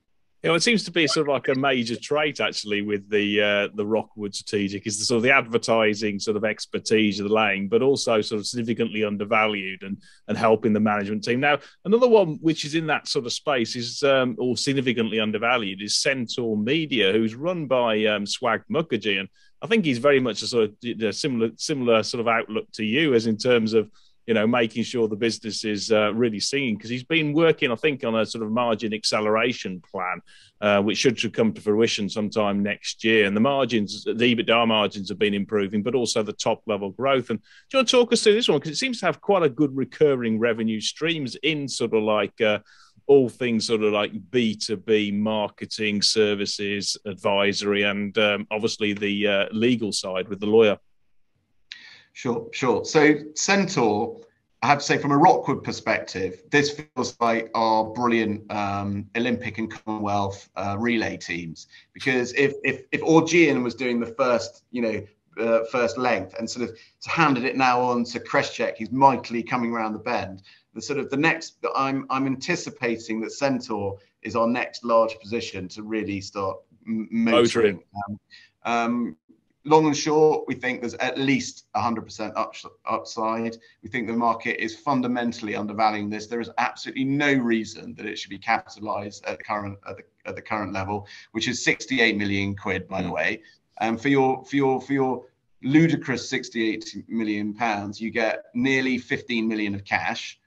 You know, it seems to be sort of like a major trait actually with the uh, the Rockwood Strategic is the sort of the advertising sort of expertise of the lane, but also sort of significantly undervalued and and helping the management team. Now, another one which is in that sort of space is um, or significantly undervalued is Centaur Media, who's run by um, Swag Mukherjee, and I think he's very much a sort of a similar similar sort of outlook to you, as in terms of, you know, making sure the business is uh, really singing, because he's been working, I think, on a sort of margin acceleration plan, uh, which should, should come to fruition sometime next year. And the margins, the EBITDA margins have been improving, but also the top level growth. And do you want to talk us through this one? Because it seems to have quite a good recurring revenue streams in sort of like uh, all things sort of like B two B marketing services, advisory, and um, obviously the uh, legal side with the lawyer. Sure, sure. So Centaur, I have to say, from a Rockwood perspective, this feels like our brilliant um, Olympic and Commonwealth uh, relay teams. Because if if if Augean was doing the first, you know, uh, first length and sort of handed it now on to Crestchic, he's mightily coming around the bend. The sort of the next, I'm I'm anticipating that Centaur is our next large position to really start motoring. Um, um, Long and short, we think there's at least one hundred percent up, upside. We think the market is fundamentally undervaluing this. There is absolutely no reason that it should be capitalised at the current at the, at the current level, which is sixty-eight million quid, by mm. the way. And um, for your for your for your ludicrous sixty-eight million pounds, you get nearly fifteen million of cash,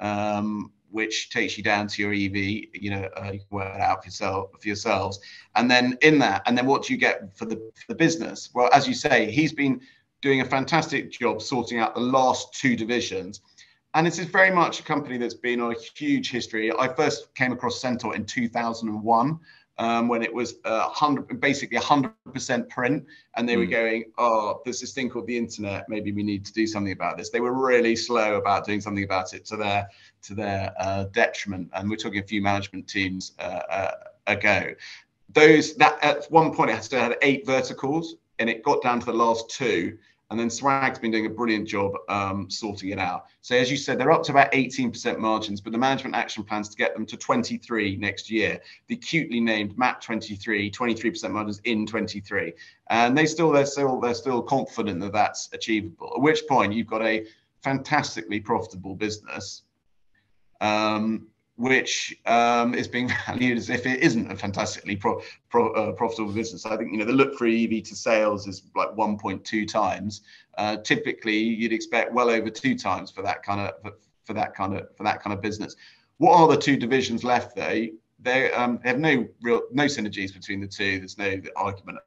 um, which takes you down to your E V. You know, uh, you can work it out for yourself, for yourselves. And then in that, and then what do you get for the, for the business? Well, as you say, he's been doing a fantastic job sorting out the last two divisions. And this is very much a company that's been on a huge history. I first came across Centaur in two thousand one, um, when it was uh, one hundred, basically one hundred percent print. And they mm. were going, oh, there's this thing called the internet. Maybe we need to do something about this. They were really slow about doing something about it to their, to their uh, detriment. And we're talking a few management teams uh, uh, ago. Those that at one point it had, had eight verticals, and it got down to the last two. And then Swag's been doing a brilliant job um, sorting it out. So as you said, they're up to about eighteen percent margins, but the management action plans to get them to twenty-three next year. The cutely named M A P twenty-three, twenty-three percent margins in twenty-three, and they still they're still they're still confident that that's achievable. At which point you've got a fantastically profitable business, um, which um, is being valued as if it isn't a fantastically pro pro uh, profitable business. I think, you know, the look for E V to sales is like one point two times. Uh, typically, you'd expect well over two times for that kind of for that kind of for that kind of business. What are the two divisions left though? They um, have no real no synergies between the two. There's no argument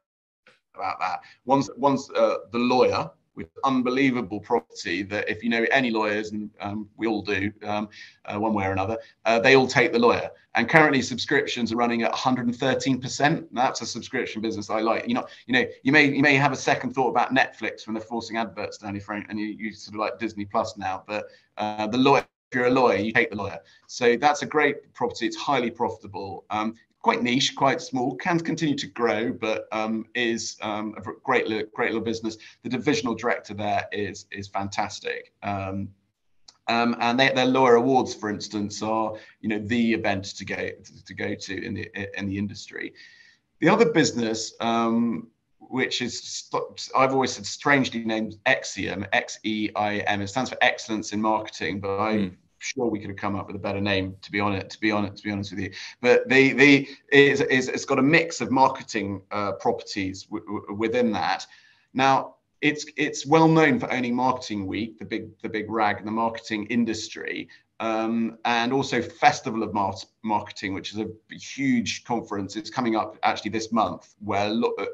about that. One's one's uh, the lawyer, with unbelievable property that if you know any lawyers, and um, we all do, um, uh, one way or another, uh, they all take the lawyer. And currently subscriptions are running at one hundred thirteen percent. That's a subscription business I like. You know, you know, you may you may have a second thought about Netflix when they're forcing adverts down your front, and you, you sort of like Disney Plus now. But uh, the lawyer, if you're a lawyer, you take the lawyer. So that's a great property. It's highly profitable. Um, quite niche, quite small, can continue to grow, but um, is um, a great, great little business. The divisional director there is is fantastic. Um, um, and they, their lawyer awards, for instance, are, you know, the event to go to, to go to in the in the industry. The other business, um, which is, I've always said, strangely named Exium, X E I M. It stands for excellence in marketing, but mm. I. sure we could have come up with a better name, to be honest to be honest to be honest with you. But the the is is it's got a mix of marketing uh, properties w w within that. Now it's it's well known for owning Marketing Week, the big the big rag in the marketing industry, um, and also Festival of Mar Marketing, which is a huge conference. It's coming up actually this month, where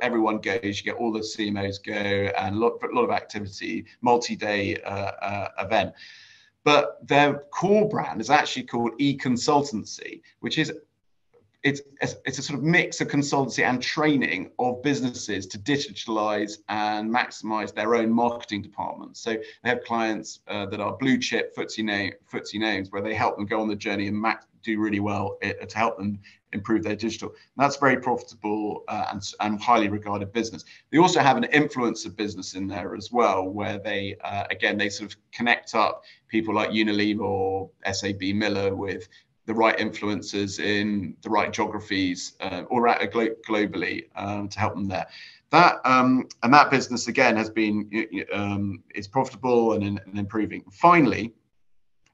everyone goes. You get all the C M Os go, and a lot a lot of activity, multi-day uh, uh, event. But their core brand is actually called e-consultancy, which is it's it's a sort of mix of consultancy and training of businesses to digitalize and maximize their own marketing departments. So they have clients uh, that are blue chip F T S E, name, F T S E names, where they help them go on the journey and max, do really well it, to help them improve their digital. And that's very profitable uh, and, and highly regarded business. They also have an influencer business in there as well, where they, uh, again, they sort of connect up people like Unilever or S A B Miller with the right influencers in the right geographies uh, or at a glo globally um, to help them there. That um, and that business again has been um, is profitable and, and improving. Finally,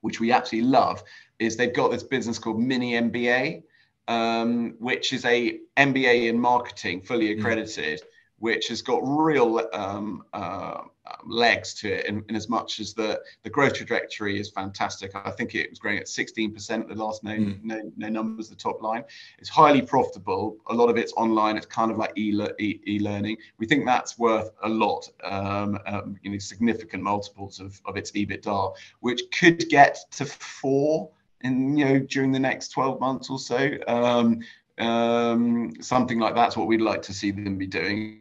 which we absolutely love, is they've got this business called Mini M B A, um, which is a M B A in marketing, fully accredited, mm. which has got real um, uh, legs to it, in, in as much as the, the growth trajectory is fantastic. I think it was growing at sixteen percent the last known, mm. known, known numbers, the top line. It's highly profitable. A lot of it's online. It's kind of like e-learning. We think that's worth a lot, um, um, you know, significant multiples of, of its EBITDA, which could get to four in, you know, during the next twelve months or so. Um, um, something like that's what we'd like to see them be doing.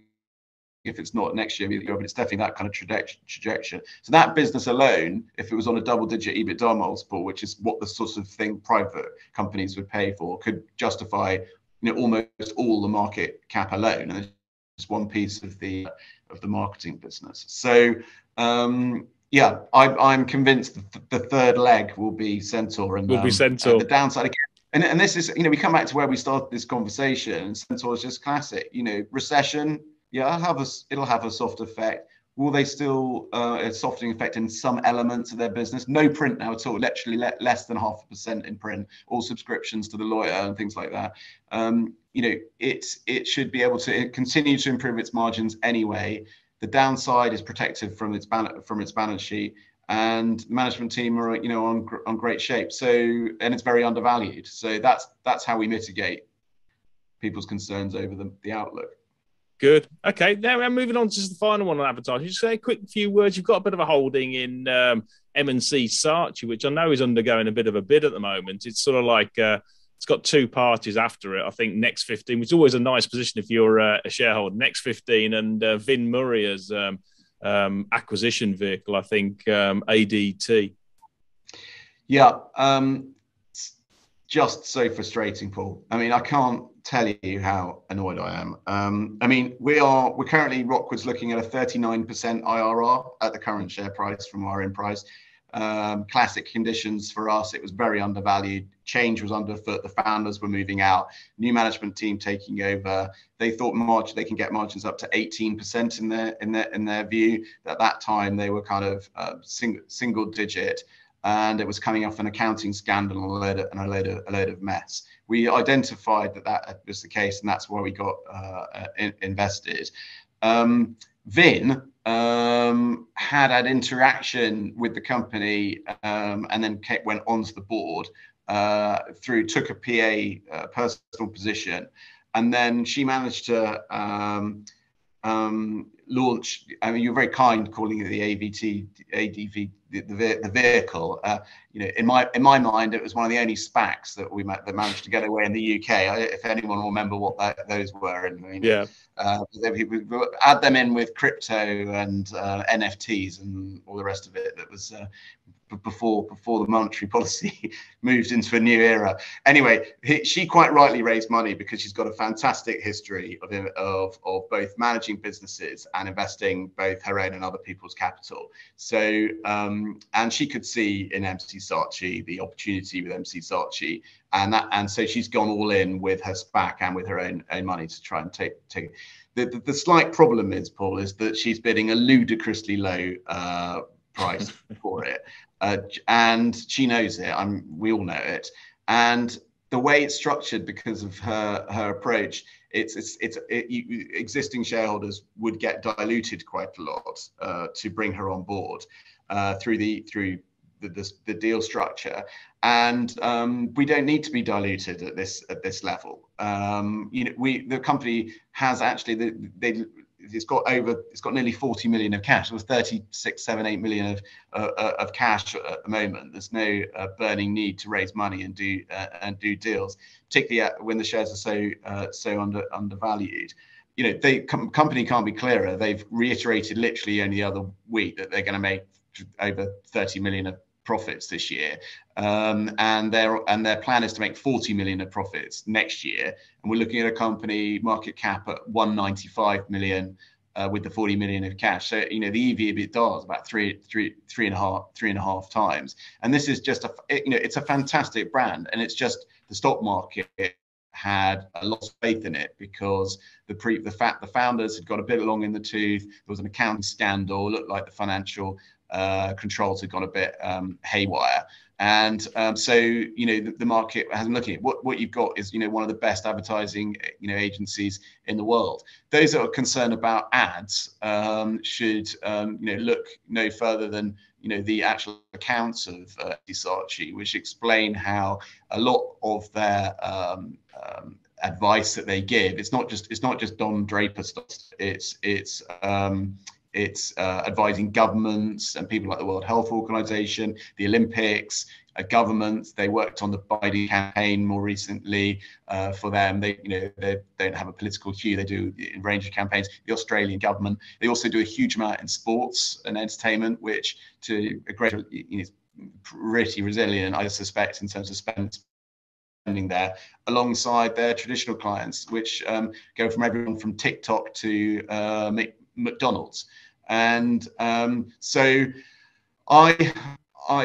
If it's not next year, but it's definitely that kind of trajectory. So that business alone, if it was on a double-digit EBITDA multiple, which is what the sort of thing private companies would pay for, could justify, you know, almost all the market cap alone, and it's one piece of the of the marketing business. So um, yeah, I, I'm convinced that the third leg will be Centaur, and will um, be Centaur. Uh, the downside again. And, and this is, you know, we come back to where we started this conversation. Centaur is just classic, you know, recession. Yeah, it'll have a, it'll have a soft effect. Will they still uh, a softening effect in some elements of their business? No print now at all, literally le less than half a percent in print, all subscriptions to the lawyer and things like that. Um, you know, it's, it should be able to continue to improve its margins anyway. The downside is protected from its, ban from its balance sheet, and the management team are, you know, on, gr on great shape. So, and it's very undervalued. So that's, that's how we mitigate people's concerns over the, the outlook. Good. Okay. Now we're moving on to the final one on advertising. Just say a quick few words. You've got a bit of a holding in um, M and C Saatchi, which I know is undergoing a bit of a bid at the moment. It's sort of like uh, it's got two parties after it. I think Next fifteen, which is always a nice position if you're uh, a shareholder. Next fifteen and uh, Vin Murria's um, um, acquisition vehicle, I think um, A D T. Yeah. Um, just so frustrating, Paul. I mean, I can't tell you how annoyed I am. Um, I mean, we are, we're currently, Rockwood's looking at a thirty-nine percent I R R at the current share price from our in price. Um, classic conditions for us. It was very undervalued. Change was underfoot. The founders were moving out. New management team taking over. They thought margin, they can get margins up to eighteen percent in their in their in their view. At that time, they were kind of uh, sing, single digit. And it was coming off an accounting scandal and a load of, and a load of, a load of mess. We identified that that was the case, and that's why we got uh, in, invested. Um, Vin um, had had interaction with the company um, and then kept, went onto the board uh, through, took a P A uh, personal position, and then she managed to um, um, launch. I mean, you're very kind calling it the A V T, A D V. The, the, the vehicle, uh, you know, in my in my mind, it was one of the only SPACs that we that managed to get away in the U K. I, if anyone will remember what that, those were, and you know, yeah, uh, we, we add them in with crypto and uh, N F Ts and all the rest of it. That was uh, before before the monetary policy moved into a new era. Anyway, he, she quite rightly raised money because she's got a fantastic history of of of both managing businesses and investing both her own and other people's capital. So. Um, And she could see in M C Saatchi the opportunity with M C Saatchi, and that, and so she's gone all in with her SPAC and with her own own money to try and take take. The, the, the slight problem is, Paul, is that she's bidding a ludicrously low uh, price for it, uh, and she knows it. I'm, we all know it, and the way it's structured because of her her approach. It's it's it's it, you, existing shareholders would get diluted quite a lot uh, to bring her on board. Uh, through the through the, the the deal structure, and um, we don't need to be diluted at this at this level. Um, you know, we the company has actually the, they it's got over it's got nearly forty million of cash. It was thirty-six, seven, eight million of uh, of cash at the moment. There's no uh, burning need to raise money and do uh, and do deals, particularly when the shares are so uh, so under undervalued. You know, the com company can't be clearer. They've reiterated literally only the other week that they're going to make over thirty million of profits this year, um, and their and their plan is to make forty million of profits next year. And we're looking at a company market cap at one ninety-five million uh, with the forty million of cash. So, you know, the E V EBITDA is about three, three, three and a half, three and a half times. And this is just a, you know, it's a fantastic brand, and it's just the stock market had a lot of faith in it because the pre the fact the founders had got a bit long in the tooth. There was an accounting scandal. Looked like the financial uh, controls had got a bit um, haywire, and um, so you know the, the market has been looking at what what you've got is you know one of the best advertising you know agencies in the world. Those that are concerned about ads um, should um, you know look no further than you know the actual accounts of uh, Saatchi, which explain how a lot of their um, Um, advice that they give, it's not just it's not just Don Draper stuff. It's it's um, it's uh, advising governments and people like the World Health Organization, the Olympics, uh, governments. They worked on the Biden campaign more recently uh, for them. They you know they, they don't have a political hue. They do a range of campaigns. The Australian government. They also do a huge amount in sports and entertainment, which to a great you know is pretty resilient, I suspect, in terms of spend. There alongside their traditional clients, which um, go from everyone from TikTok to uh, McDonald's. And um, so I, I,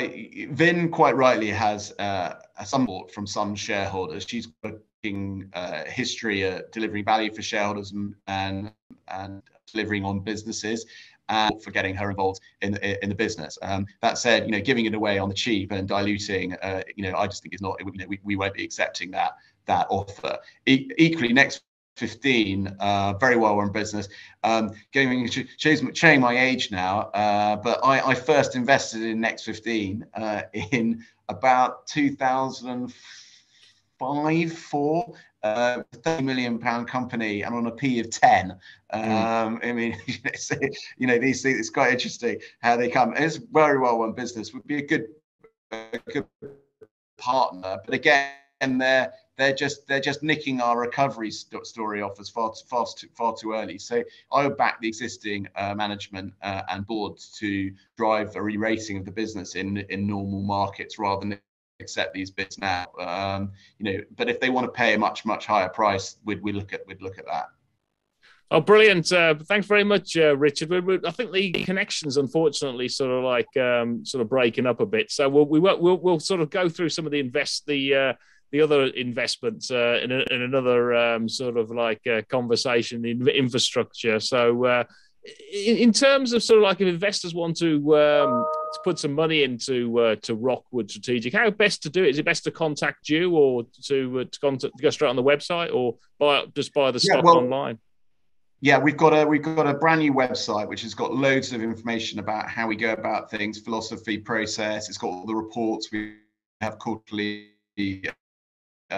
Vin quite rightly has uh, a support from some shareholders. She's got a uh, history of delivering value for shareholders and, and, and delivering on businesses, and for getting her involved in in the business. Um, that said, you know, giving it away on the cheap and diluting, uh, you know, I just think it's not. You know, we we won't be accepting that that offer. E equally, Next fifteen, uh, very well run business. Um, going showing my age now, uh, but I, I first invested in Next fifteen uh, in about two thousand five, four. Uh, thirty million pound company and on a P of ten. Um, mm. I mean, you know, these things, it's quite interesting how they come. It's very well run business, would be a good, a good partner. But again, they're, they're just, they're just nicking our recovery st story off as far too, far, too, far too early. So I would back the existing uh, management uh, and board to drive a re-rating of the business in, in normal markets rather than accept these bids now, um, you know. But if they want to pay a much, much higher price, we'd we look at we'd look at that. Oh, brilliant! Uh, thanks very much, uh, Richard. We, we, I think the connections, unfortunately, sort of like um, sort of breaking up a bit. So we'll we, we'll we'll sort of go through some of the invest the uh, the other investments uh, in, a, in another um, sort of like uh, conversation in infrastructure. So. Uh, In, in terms of sort of like if investors want to, um, to put some money into uh, to Rockwood Strategic, how best to do it? Is it best to contact you or to, uh, to contact, go straight on the website or buy, just buy the yeah, stock well, online? Yeah, we've got a we've got a brand new website which has got loads of information about how we go about things, philosophy, process. It's got all the reports. We have quarterly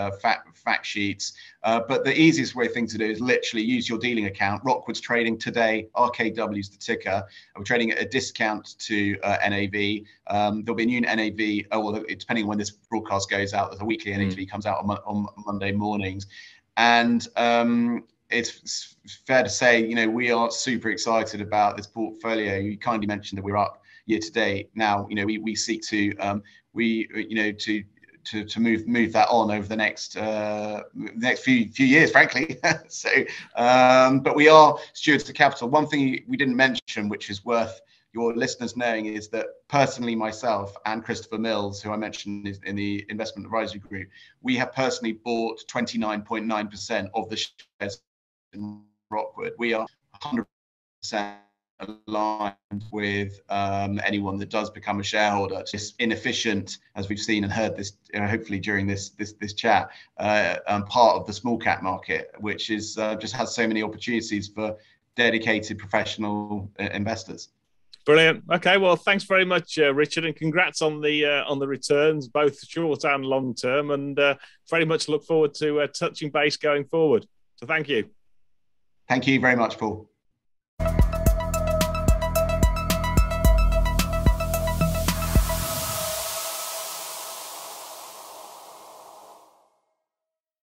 Uh, fact, fact sheets, uh, but the easiest way thing to do is literally use your dealing account. Rockwood's trading today, R K W's the ticker. We're trading at a discount to uh, N A V. Um, there'll be a new N A V, oh, well, depending on when this broadcast goes out, there's a weekly N A V mm. comes out on, on Monday mornings. And um, it's fair to say, you know, we are super excited about this portfolio. You kindly mentioned that we're up year to date. Now, you know, we, we seek to, um, we, you know, to, To, to move move that on over the next uh, next few few years, frankly. So, um, but we are stewards of capital. One thing we didn't mention, which is worth your listeners knowing, is that personally, myself and Christopher Mills, who I mentioned is in the investment advisory group, we have personally bought twenty-nine point nine percent of the shares in Rockwood. We are one hundred percent aligned with um, anyone that does become a shareholder. It's inefficient, as we've seen and heard this, uh, hopefully during this this this chat, uh, um, part of the small cap market, which is uh, just has so many opportunities for dedicated professional uh, investors. Brilliant. Okay, well, thanks very much, uh, Richard, and congrats on the uh, on the returns, both short and long term, and uh, very much look forward to uh, touching base going forward. So, thank you. Thank you very much, Paul.